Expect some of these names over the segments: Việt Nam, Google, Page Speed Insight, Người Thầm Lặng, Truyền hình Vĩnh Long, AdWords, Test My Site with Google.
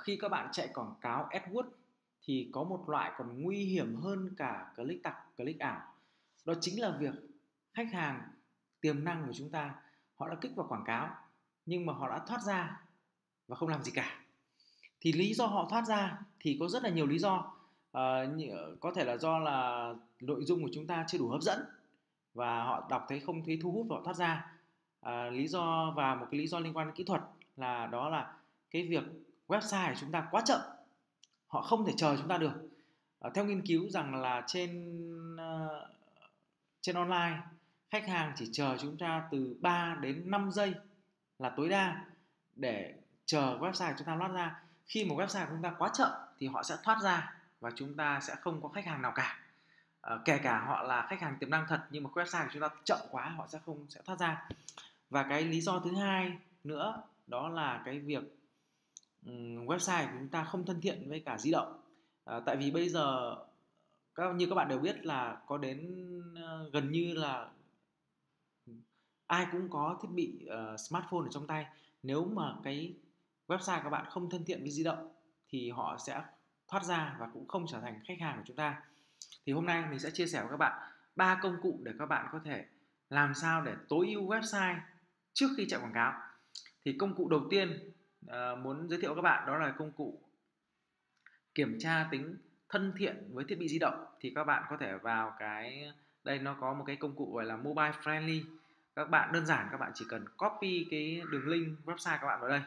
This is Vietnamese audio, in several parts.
Khi các bạn chạy quảng cáo AdWords thì có một loại còn nguy hiểm hơn cả click tặc, click ảo. Đó chính là việc khách hàng tiềm năng của chúng ta, họ đã kích vào quảng cáo nhưng mà họ đã thoát ra và không làm gì cả. Thì lý do họ thoát ra thì có rất là nhiều lý do. Có thể là do là nội dung của chúng ta chưa đủ hấp dẫn và họ đọc thấy không thấy thu hút và họ thoát ra. Lý do và một cái lý do liên quan đến kỹ thuật là đó là cái việc website của chúng ta quá chậm, họ không thể chờ chúng ta được. Theo nghiên cứu rằng là trên online, khách hàng chỉ chờ chúng ta từ 3 đến 5 giây là tối đa để chờ website của chúng ta thoát ra. Khi một website của chúng ta quá chậm thì họ sẽ thoát ra và chúng ta sẽ không có khách hàng nào cả. Kể cả họ là khách hàng tiềm năng thật nhưng mà website của chúng ta chậm quá, họ sẽ không thoát ra. Và cái lý do thứ hai nữa đó là cái việc website của chúng ta không thân thiện với cả di động. Tại vì bây giờ như các bạn đều biết là có đến gần như là ai cũng có thiết bị smartphone ở trong tay. Nếu mà cái website các bạn không thân thiện với di động thì họ sẽ thoát ra và cũng không trở thành khách hàng của chúng ta. Thì hôm nay mình sẽ chia sẻ với các bạn 3 công cụ để các bạn có thể làm sao để tối ưu website trước khi chạy quảng cáo. Thì công cụ đầu tiên muốn giới thiệu với các bạn đó là công cụ kiểm tra tính thân thiện với thiết bị di động. Thì các bạn có thể vào cái đây, nó có một cái công cụ gọi là mobile friendly. Các bạn đơn giản các bạn chỉ cần copy cái đường link website các bạn vào đây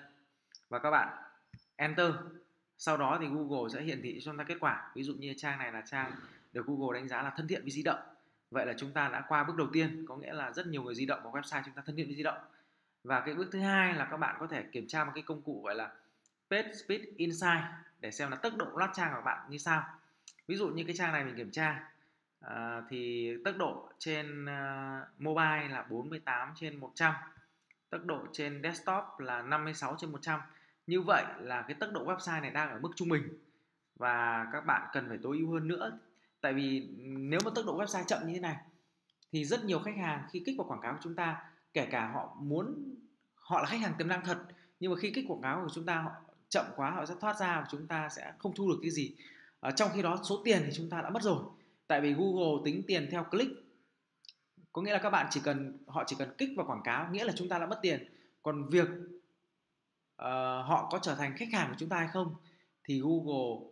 và các bạn enter. Sau đó thì Google sẽ hiển thị cho chúng ta kết quả. Ví dụ như trang này là trang được Google đánh giá là thân thiện với di động. Vậy là chúng ta đã qua bước đầu tiên, có nghĩa là rất nhiều người di động vào website chúng ta thân thiện với di động. Và cái bước thứ hai là các bạn có thể kiểm tra một cái công cụ gọi là Page Speed Insight để xem là tốc độ load trang của các bạn như sao. Ví dụ như cái trang này mình kiểm tra thì tốc độ trên mobile là 48/100, tốc độ trên desktop là 56/100. Như vậy là cái tốc độ website này đang ở mức trung bình và các bạn cần phải tối ưu hơn nữa. Tại vì nếu mà tốc độ website chậm như thế này thì rất nhiều khách hàng khi kích vào quảng cáo của chúng ta, kể cả họ là khách hàng tiềm năng thật, nhưng mà khi kích quảng cáo của chúng ta họ chậm quá, họ sẽ thoát ra và chúng ta sẽ không thu được cái gì. Trong khi đó số tiền thì chúng ta đã mất rồi. Tại vì Google tính tiền theo click, có nghĩa là các bạn họ chỉ cần kích vào quảng cáo, nghĩa là chúng ta đã mất tiền. Còn việc họ có trở thành khách hàng của chúng ta hay không thì Google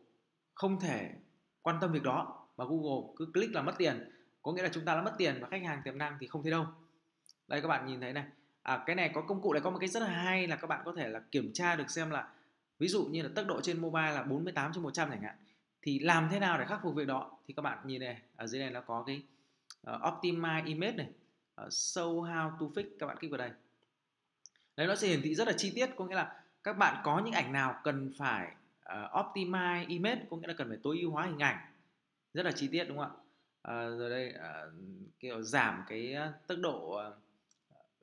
không thể quan tâm việc đó, mà Google cứ click là mất tiền, có nghĩa là chúng ta đã mất tiền và khách hàng tiềm năng thì không thấy đâu. Đây các bạn nhìn thấy này, cái này có công cụ này có một cái rất là hay là các bạn có thể là kiểm tra được xem là ví dụ như là tốc độ trên mobile là 48/100 chẳng hạn, thì làm thế nào để khắc phục việc đó. Thì các bạn nhìn này, ở dưới này nó có cái Optimize Image này, Show How to Fix, các bạn kích vào đây. Đấy, nó sẽ hiển thị rất là chi tiết, có nghĩa là các bạn có những ảnh nào cần phải Optimize Image, có nghĩa là cần phải tối ưu hóa hình ảnh rất là chi tiết, đúng không ạ? Rồi đây kiểu giảm cái tốc độ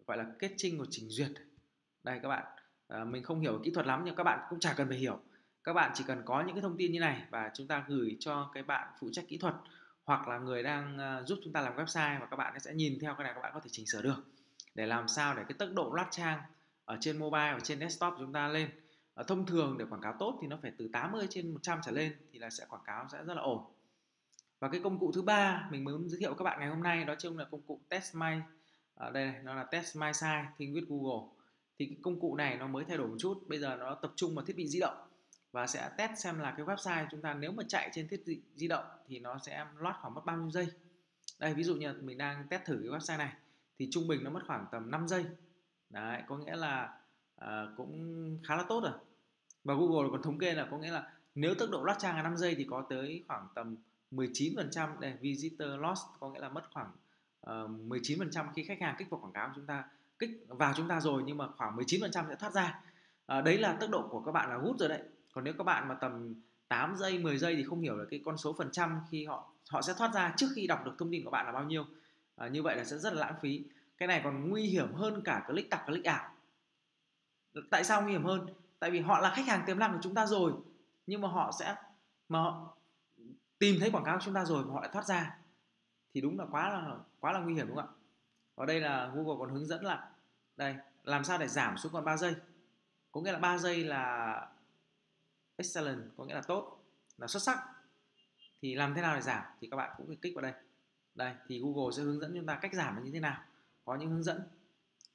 gọi là kết trinh của trình duyệt. Đây các bạn, mình không hiểu kỹ thuật lắm nhưng các bạn cũng chả cần phải hiểu. Các bạn chỉ cần có những cái thông tin như này và chúng ta gửi cho cái bạn phụ trách kỹ thuật hoặc là người đang giúp chúng ta làm website, và các bạn sẽ nhìn theo cái này, các bạn có thể chỉnh sửa được để làm sao để cái tốc độ load trang ở trên mobile và trên desktop của chúng ta lên. Thông thường để quảng cáo tốt thì nó phải từ 80/100 trở lên thì là sẽ quảng cáo sẽ rất là ổn. Và cái công cụ thứ ba mình muốn giới thiệu với các bạn ngày hôm nay đó chính là công cụ Test My, đây này, nó là Test My Site with Google. Thì cái công cụ này nó mới thay đổi một chút, bây giờ nó tập trung vào thiết bị di động và sẽ test xem là cái website chúng ta nếu mà chạy trên thiết bị di động thì nó sẽ load khoảng mất bao nhiêu giây. Đây, ví dụ như mình đang test thử cái website này thì trung bình nó mất khoảng tầm 5 giây. Đấy, có nghĩa là cũng khá là tốt rồi. Và Google còn thống kê là có nghĩa là nếu tốc độ load trang là 5 giây thì có tới khoảng tầm 19% đây, visitor loss, có nghĩa là mất khoảng 19% khi khách hàng kích vào quảng cáo của chúng ta, kích vào chúng ta rồi nhưng mà khoảng 19% sẽ thoát ra. Đấy là tốc độ của các bạn là hút rồi đấy. Còn nếu các bạn mà tầm 8 giây, 10 giây thì không hiểu là cái con số phần trăm khi họ sẽ thoát ra trước khi đọc được thông tin của bạn là bao nhiêu. Như vậy là sẽ rất là lãng phí. Cái này còn nguy hiểm hơn cả click tặc, click ảo. Tại sao nguy hiểm hơn? Tại vì họ là khách hàng tiềm năng của chúng ta rồi, nhưng mà họ tìm thấy quảng cáo của chúng ta rồi mà họ lại thoát ra thì đúng là quá là nguy hiểm, đúng không ạ? Ở đây là Google còn hướng dẫn là đây, làm sao để giảm xuống còn 3 giây. Có nghĩa là 3 giây là Excellent có nghĩa là tốt, là xuất sắc. Thì làm thế nào để giảm thì các bạn cũng phải kích vào đây. Đây thì Google sẽ hướng dẫn chúng ta cách giảm như thế nào, có những hướng dẫn.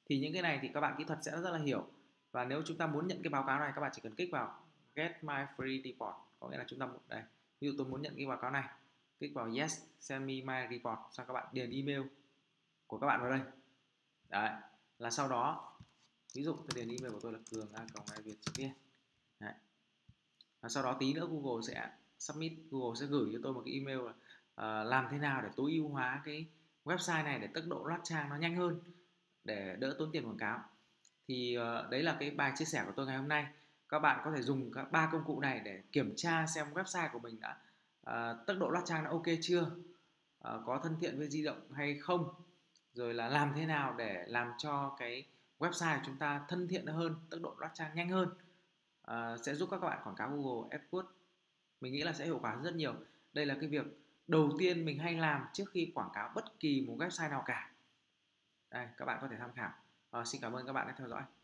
Thì những cái này thì các bạn kỹ thuật sẽ rất là hiểu. Và nếu chúng ta muốn nhận cái báo cáo này, các bạn chỉ cần kích vào Get My Free Report, có nghĩa là chúng ta đây. Ví dụ tôi muốn nhận cái báo cáo này, kích vào Yes, Send Me My Report, sau các bạn điền email của các bạn vào đây. Đấy, là sau đó ví dụ tôi điền email của tôi là cường@vietviet.vn. Đấy. Và sau đó tí nữa Google sẽ submit, Google sẽ gửi cho tôi một cái email là làm thế nào để tối ưu hóa cái website này để tốc độ load trang nó nhanh hơn, để đỡ tốn tiền quảng cáo. Thì đấy là cái bài chia sẻ của tôi ngày hôm nay. Các bạn có thể dùng các 3 công cụ này để kiểm tra xem website của mình đã tốc độ load trang đã ok chưa, có thân thiện với di động hay không, rồi là làm thế nào để làm cho cái website của chúng ta thân thiện hơn, tốc độ load trang nhanh hơn. Sẽ giúp các bạn quảng cáo Google AdWords, mình nghĩ là sẽ hiệu quả rất nhiều. Đây là cái việc đầu tiên mình hay làm trước khi quảng cáo bất kỳ một website nào cả. Đây, các bạn có thể tham khảo. Xin cảm ơn các bạn đã theo dõi.